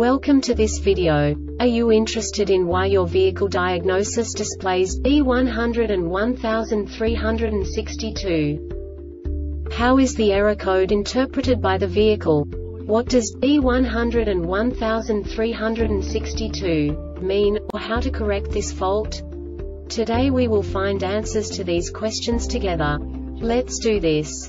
Welcome to this video. Are you interested in why your vehicle diagnosis displays B1013-62? How is the error code interpreted by the vehicle? What does B1013-62 mean, or how to correct this fault? Today we will find answers to these questions together. Let's do this.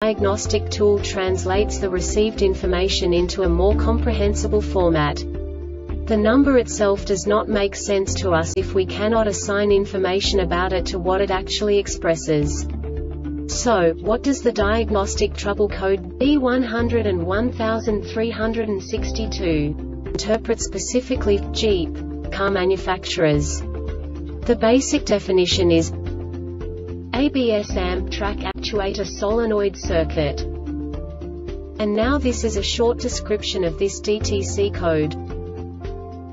diagnostic tool translates the received information into a more comprehensible format. The number itself does not make sense to us if we cannot assign information about it to what it actually expresses. So, what does the diagnostic trouble code B1013-62 interpret specifically for Jeep car manufacturers? The basic definition is ABS TRAC actuator solenoid circuit. And now this is a short description of this DTC code.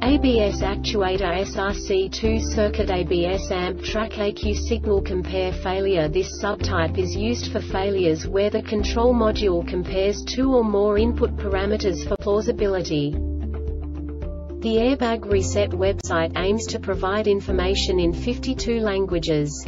ABS actuator SRC2 circuit ABS TRAC AQ signal compare failure. This subtype is used for failures where the control module compares 2 or more input parameters for plausibility. The Airbag Reset website aims to provide information in 52 languages.